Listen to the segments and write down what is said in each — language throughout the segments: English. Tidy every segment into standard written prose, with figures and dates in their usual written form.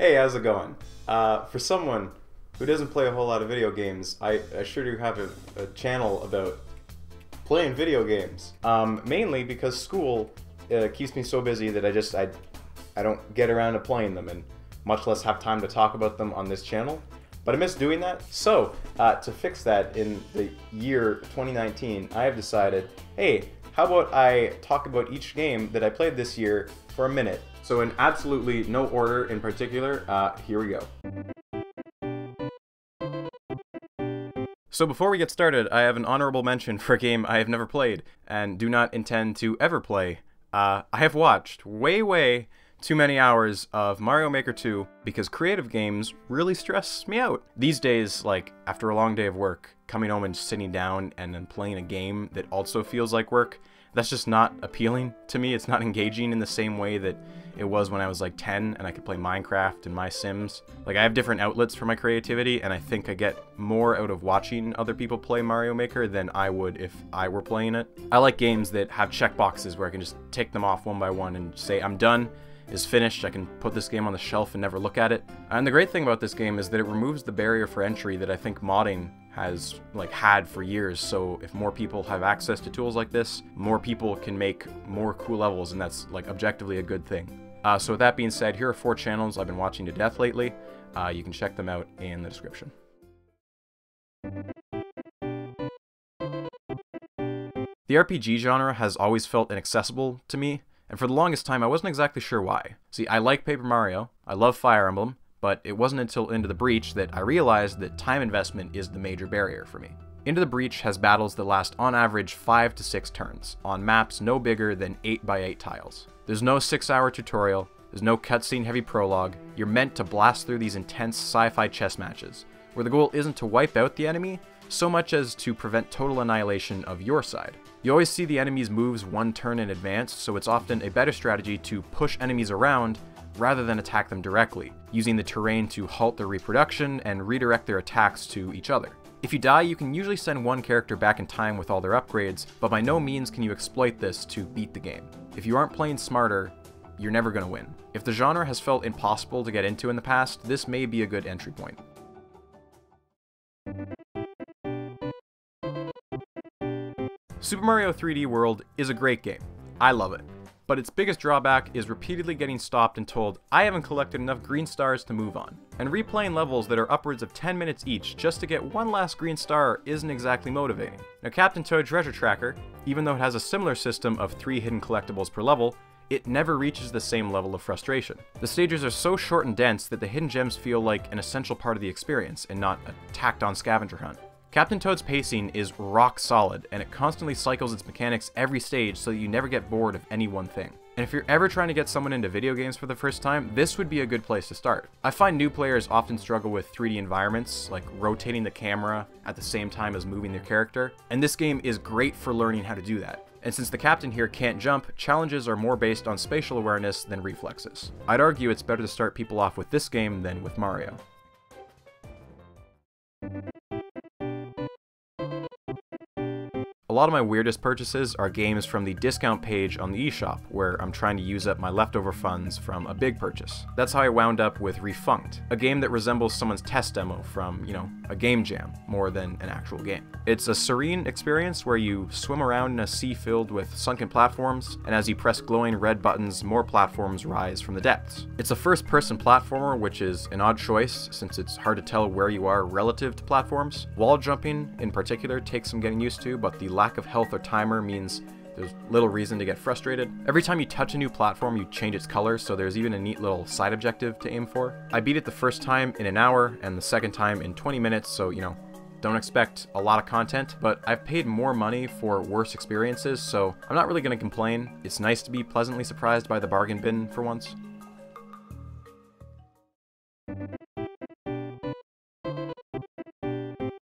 Hey, how's it going? For someone who doesn't play a whole lot of video games, I sure do have a channel about playing video games. Mainly because school keeps me so busy that I don't get around to playing them, and much less have time to talk about them on this channel. But I miss doing that, so to fix that in the year 2019, I have decided, hey, how about I talk about each game that I played this year for a minute? So in absolutely no order in particular, here we go. So before we get started, I have an honorable mention for a game I have never played and do not intend to ever play. I have watched way too many hours of Mario Maker 2 because creative games really stress me out. These days, like, after a long day of work, coming home and sitting down and then playing a game that also feels like work, that's just not appealing to me. It's not engaging in the same way that it was when I was like 10 and I could play Minecraft and My Sims. Like, I have different outlets for my creativity, and I think I get more out of watching other people play Mario Maker than I would if I were playing it. I like games that have checkboxes where I can just tick them off one by one and say, I'm done. Is finished, I can put this game on the shelf and never look at it. And the great thing about this game is that it removes the barrier for entry that I think modding has had for years. So if more people have access to tools like this, more people can make more cool levels, and that's objectively a good thing. So with that being said, here are 4 channels I've been watching to death lately. You can check them out in the description. The RPG genre has always felt inaccessible to me. And for the longest time, I wasn't exactly sure why. See, I like Paper Mario, I love Fire Emblem, but it wasn't until Into the Breach that I realized that time investment is the major barrier for me. Into the Breach has battles that last on average 5 to 6 turns, on maps no bigger than 8x8 tiles. There's no 6-hour tutorial, there's no cutscene-heavy prologue, you're meant to blast through these intense sci-fi chess matches, where the goal isn't to wipe out the enemy, so much as to prevent total annihilation of your side. You always see the enemy's moves one turn in advance, so it's often a better strategy to push enemies around rather than attack them directly, using the terrain to halt their reproduction and redirect their attacks to each other. If you die, you can usually send one character back in time with all their upgrades, but by no means can you exploit this to beat the game. If you aren't playing smarter, you're never going to win. If the genre has felt impossible to get into in the past, this may be a good entry point. Super Mario 3D World is a great game. I love it. But its biggest drawback is repeatedly getting stopped and told, I haven't collected enough green stars to move on. And replaying levels that are upwards of 10 minutes each just to get one last green star isn't exactly motivating. Now, Captain Toad Treasure Tracker, even though it has a similar system of 3 hidden collectibles per level, it never reaches the same level of frustration. The stages are so short and dense that the hidden gems feel like an essential part of the experience and not a tacked-on scavenger hunt. Captain Toad's pacing is rock solid, and it constantly cycles its mechanics every stage so that you never get bored of any one thing. And if you're ever trying to get someone into video games for the first time, this would be a good place to start. I find new players often struggle with 3D environments, like rotating the camera at the same time as moving their character, and this game is great for learning how to do that. And since the captain here can't jump, challenges are more based on spatial awareness than reflexes. I'd argue it's better to start people off with this game than with Mario. A lot of my weirdest purchases are games from the discount page on the eShop, where I'm trying to use up my leftover funds from a big purchase. That's how I wound up with Refunct, a game that resembles someone's test demo from, you know, a game jam, more than an actual game. It's a serene experience where you swim around in a sea filled with sunken platforms, and as you press glowing red buttons, more platforms rise from the depths. It's a first-person platformer, which is an odd choice since it's hard to tell where you are relative to platforms. Wall jumping, in particular, takes some getting used to, but the lack of health or timer means there's little reason to get frustrated. Every time you touch a new platform, you change its color, so there's even a neat little side objective to aim for. I beat it the first time in an hour and the second time in 20 minutes, so, you know, don't expect a lot of content, but I've paid more money for worse experiences, so I'm not really going to complain. It's nice to be pleasantly surprised by the bargain bin for once.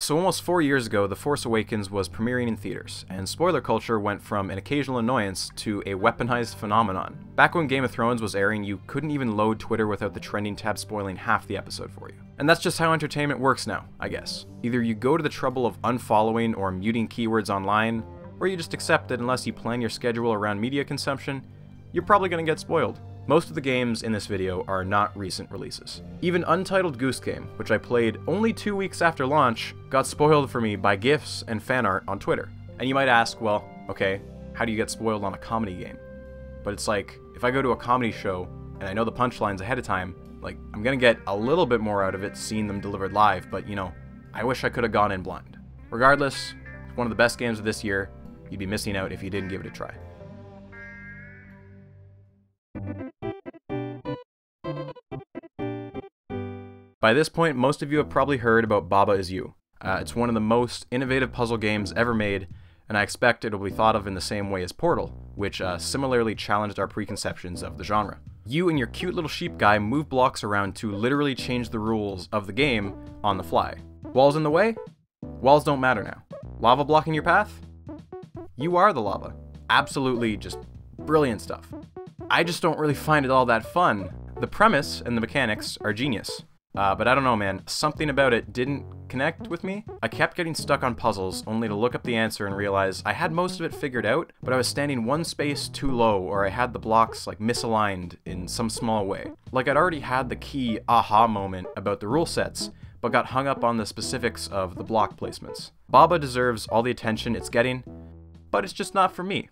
So almost 4 years ago, The Force Awakens was premiering in theaters, and spoiler culture went from an occasional annoyance to a weaponized phenomenon. Back when Game of Thrones was airing, you couldn't even load Twitter without the trending tab spoiling half the episode for you. And that's just how entertainment works now, I guess. Either you go to the trouble of unfollowing or muting keywords online, or you just accept that unless you plan your schedule around media consumption, you're probably going to get spoiled. Most of the games in this video are not recent releases. Even Untitled Goose Game, which I played only 2 weeks after launch, got spoiled for me by GIFs and fan art on Twitter. And you might ask, well, okay, how do you get spoiled on a comedy game? But it's like, if I go to a comedy show and I know the punchlines ahead of time, like, I'm gonna get a little bit more out of it seeing them delivered live, but you know, I wish I could have gone in blind. Regardless, it's one of the best games of this year. You'd be missing out if you didn't give it a try. By this point, most of you have probably heard about Baba Is You. It's one of the most innovative puzzle games ever made, and I expect it'll be thought of in the same way as Portal, which similarly challenged our preconceptions of the genre. You and your cute little sheep guy move blocks around to literally change the rules of the game on the fly. Walls in the way? Walls don't matter now. Lava blocking your path? You are the lava. Absolutely just brilliant stuff. I just don't really find it all that fun. The premise and the mechanics are genius. But I don't know, man, something about it didn't connect with me. I kept getting stuck on puzzles, only to look up the answer and realize I had most of it figured out, but I was standing one space too low, or I had the blocks, like, misaligned in some small way. Like, I'd already had the key aha moment about the rule sets, but got hung up on the specifics of the block placements. Baba deserves all the attention it's getting, but it's just not for me.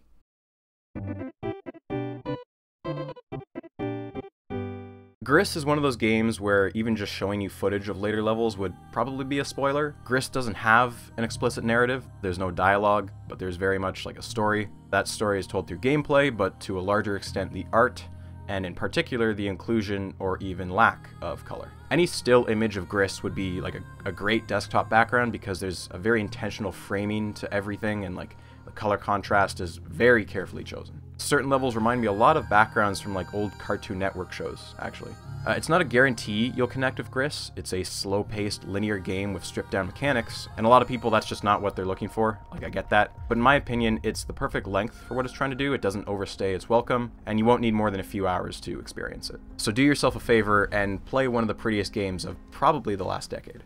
Gris is one of those games where even just showing you footage of later levels would probably be a spoiler. Gris doesn't have an explicit narrative, there's no dialogue, but there's very much like a story. That story is told through gameplay, but to a larger extent the art, and in particular the inclusion or even lack of color. Any still image of Gris would be like a great desktop background because there's a very intentional framing to everything, and like the color contrast is very carefully chosen. Certain levels remind me a lot of backgrounds from like old Cartoon Network shows, actually. It's not a guarantee you'll connect with Gris. It's a slow-paced, linear game with stripped-down mechanics, and a lot of people, that's just not what they're looking for. Like, I get that. But in my opinion, it's the perfect length for what it's trying to do. It doesn't overstay its welcome, and you won't need more than a few hours to experience it. So do yourself a favor and play one of the prettiest games of probably the last decade.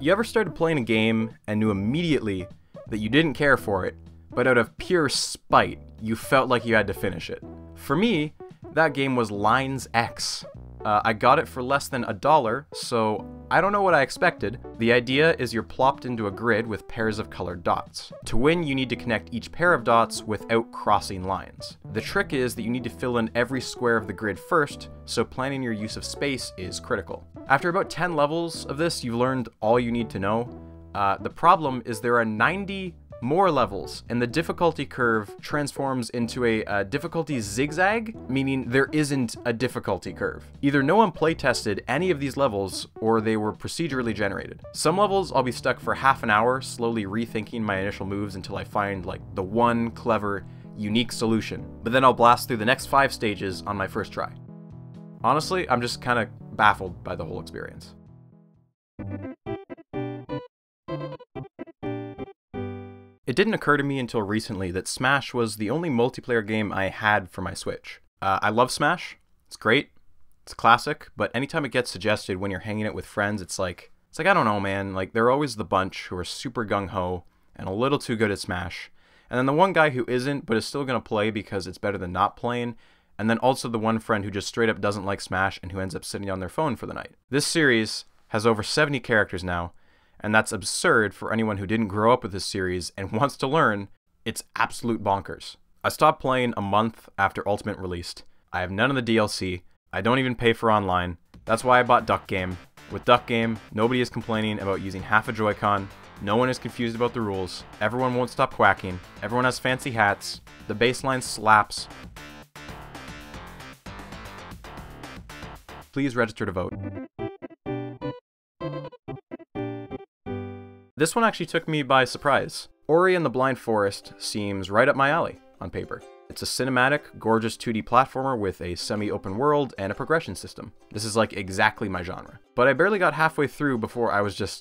You ever started playing a game and knew immediately that you didn't care for it, but out of pure spite, you felt like you had to finish it? For me, that game was Lines X. I got it for less than $1, so I don't know what I expected. The idea is you're plopped into a grid with pairs of colored dots. To win, you need to connect each pair of dots without crossing lines. The trick is that you need to fill in every square of the grid first, so planning your use of space is critical. After about 10 levels of this, you've learned all you need to know. The problem is there are 90 more levels, and the difficulty curve transforms into a difficulty zigzag, meaning there isn't a difficulty curve. Either no one playtested any of these levels, or they were procedurally generated. Some levels I'll be stuck for half an hour, slowly rethinking my initial moves until I find, like, the one clever, unique solution. But then I'll blast through the next 5 stages on my first try. Honestly, I'm just kind of baffled by the whole experience. It didn't occur to me until recently that Smash was the only multiplayer game I had for my Switch. I love Smash, it's great, it's classic, but anytime it gets suggested when you're hanging out with friends, it's like, I don't know, man, like, they're always the bunch who are super gung-ho and a little too good at Smash, and then the one guy who isn't but is still gonna play because it's better than not playing, and then also the one friend who just straight up doesn't like Smash and who ends up sitting on their phone for the night. This series has over 70 characters now, and that's absurd for anyone who didn't grow up with this series and wants to learn. It's absolute bonkers. I stopped playing a month after Ultimate released. I have none of the DLC. I don't even pay for online. That's why I bought Duck Game. With Duck Game, nobody is complaining about using half a Joy-Con. No one is confused about the rules. Everyone won't stop quacking. Everyone has fancy hats. The baseline slaps. Please register to vote. This one actually took me by surprise. Ori and the Blind Forest seems right up my alley on paper. It's a cinematic, gorgeous 2D platformer with a semi-open world and a progression system. This is like exactly my genre. But I barely got halfway through before I was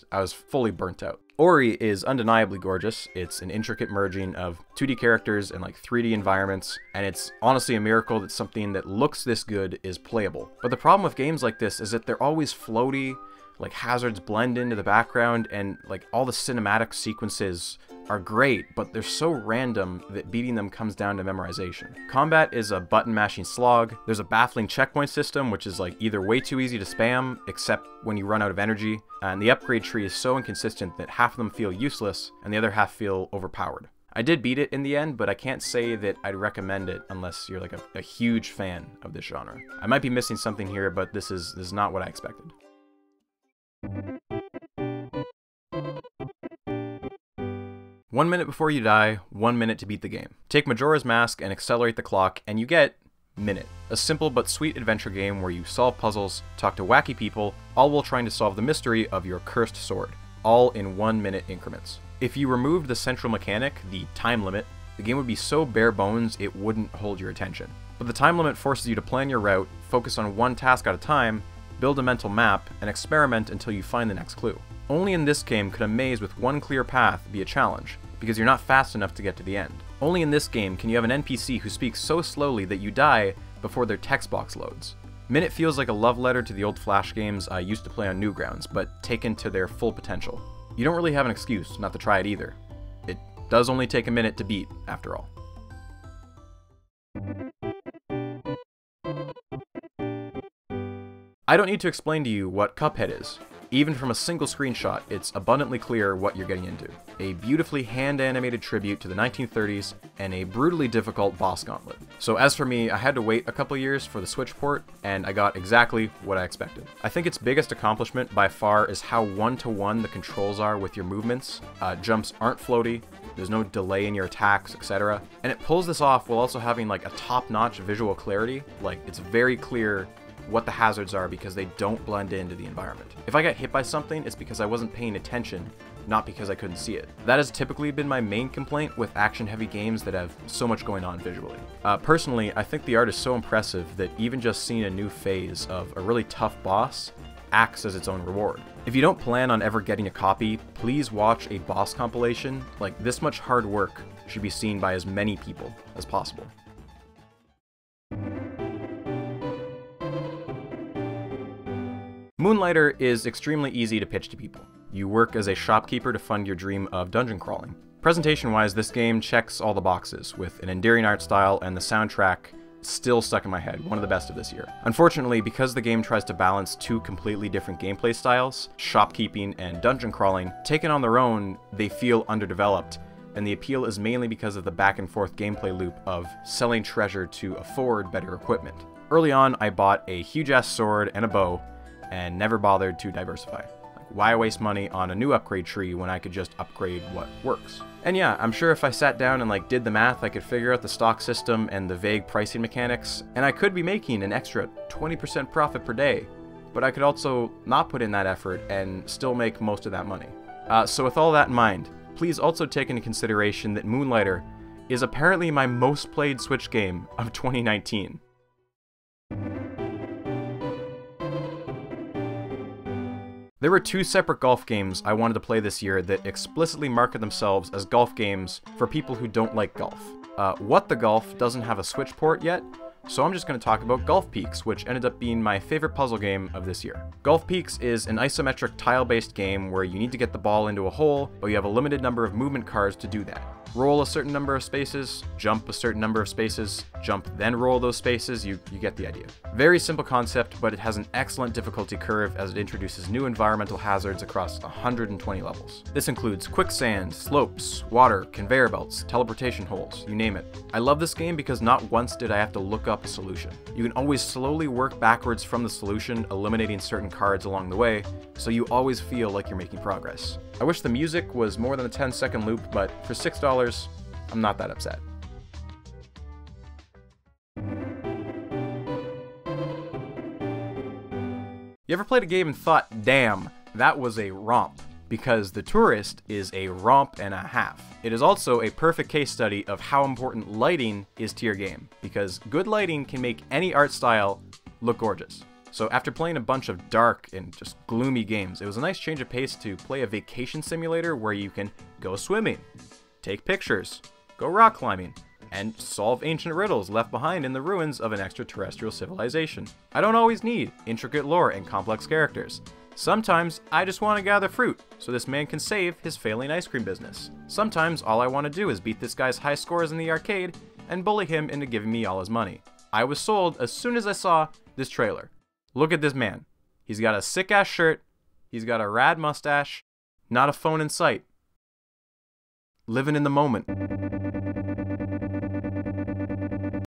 fully burnt out. Ori is undeniably gorgeous. It's an intricate merging of 2D characters and like 3D environments, and it's honestly a miracle that something that looks this good is playable. But the problem with games like this is that they're always floaty, like hazards blend into the background, and like all the cinematic sequences are great, but they're so random that beating them comes down to memorization. Combat is a button mashing slog. There's a baffling checkpoint system, which is like either way too easy to spam, except when you run out of energy, and the upgrade tree is so inconsistent that half of them feel useless and the other half feel overpowered. I did beat it in the end, but I can't say that I'd recommend it unless you're like a huge fan of this genre. I might be missing something here, but this is not what I expected. One minute before you die, 1 minute to beat the game. Take Majora's Mask and accelerate the clock, and you get Minute, a simple but sweet adventure game where you solve puzzles, talk to wacky people, all while trying to solve the mystery of your cursed sword, all in 1 minute increments. If you removed the central mechanic, the time limit, the game would be so bare bones it wouldn't hold your attention. But the time limit forces you to plan your route, focus on one task at a time, build a mental map, and experiment until you find the next clue. Only in this game could a maze with one clear path be a challenge, because you're not fast enough to get to the end. Only in this game can you have an NPC who speaks so slowly that you die before their text box loads. Minute feels like a love letter to the old Flash games I used to play on Newgrounds, but taken to their full potential. You don't really have an excuse not to try it either. It does only take a minute to beat, after all. I don't need to explain to you what Cuphead is. Even from a single screenshot, it's abundantly clear what you're getting into. A beautifully hand-animated tribute to the 1930s, and a brutally difficult boss gauntlet. So as for me, I had to wait a couple years for the Switch port, and I got exactly what I expected. I think its biggest accomplishment by far is how one-to-one the controls are with your movements. Jumps aren't floaty, there's no delay in your attacks, etc. And it pulls this off while also having like a top-notch visual clarity. Like, it's very clear what the hazards are because they don't blend into the environment. If I got hit by something, it's because I wasn't paying attention, not because I couldn't see it. That has typically been my main complaint with action-heavy games that have so much going on visually. Personally, I think the art is so impressive that even just seeing a new phase of a really tough boss acts as its own reward. If you don't plan on ever getting a copy, please watch a boss compilation. Like, this much hard work should be seen by as many people as possible. Moonlighter is extremely easy to pitch to people. You work as a shopkeeper to fund your dream of dungeon crawling. Presentation-wise, this game checks all the boxes, with an endearing art style and the soundtrack still stuck in my head, one of the best of this year. Unfortunately, because the game tries to balance two completely different gameplay styles, shopkeeping and dungeon crawling, taken on their own, they feel underdeveloped, and the appeal is mainly because of the back-and-forth gameplay loop of selling treasure to afford better equipment. Early on, I bought a huge-ass sword and a bow, and never bothered to diversify. Like, why waste money on a new upgrade tree when I could just upgrade what works? And yeah, I'm sure if I sat down and like did the math, I could figure out the stock system and the vague pricing mechanics, and I could be making an extra 20% profit per day, but I could also not put in that effort and still make most of that money. So with all that in mind, please also take into consideration that Moonlighter is apparently my most played Switch game of 2019. There were two separate golf games I wanted to play this year that explicitly market themselves as golf games for people who don't like golf. What the Golf doesn't have a Switch port yet, so I'm just going to talk about Golf Peaks, which ended up being my favorite puzzle game of this year. Golf Peaks is an isometric tile-based game where you need to get the ball into a hole, but you have a limited number of movement cards to do that. Roll a certain number of spaces, jump a certain number of spaces, jump then roll those spaces, you get the idea. Very simple concept, but it has an excellent difficulty curve as it introduces new environmental hazards across 120 levels. This includes quicksand, slopes, water, conveyor belts, teleportation holes, you name it. I love this game because not once did I have to look up a solution. You can always slowly work backwards from the solution, eliminating certain cards along the way, so you always feel like you're making progress. I wish the music was more than a 10-second loop, but for $6, I'm not that upset. You ever played a game and thought, damn, that was a romp? Because The Touryst is a romp and a half. It is also a perfect case study of how important lighting is to your game, because good lighting can make any art style look gorgeous. So after playing a bunch of dark and just gloomy games, it was a nice change of pace to play a vacation simulator where you can go swimming, take pictures, go rock climbing, and solve ancient riddles left behind in the ruins of an extraterrestrial civilization. I don't always need intricate lore and complex characters. Sometimes I just want to gather fruit so this man can save his failing ice cream business. Sometimes all I want to do is beat this guy's high scores in the arcade and bully him into giving me all his money. I was sold as soon as I saw this trailer. Look at this man. He's got a sick ass shirt, he's got a rad mustache, not a phone in sight. Living in the moment.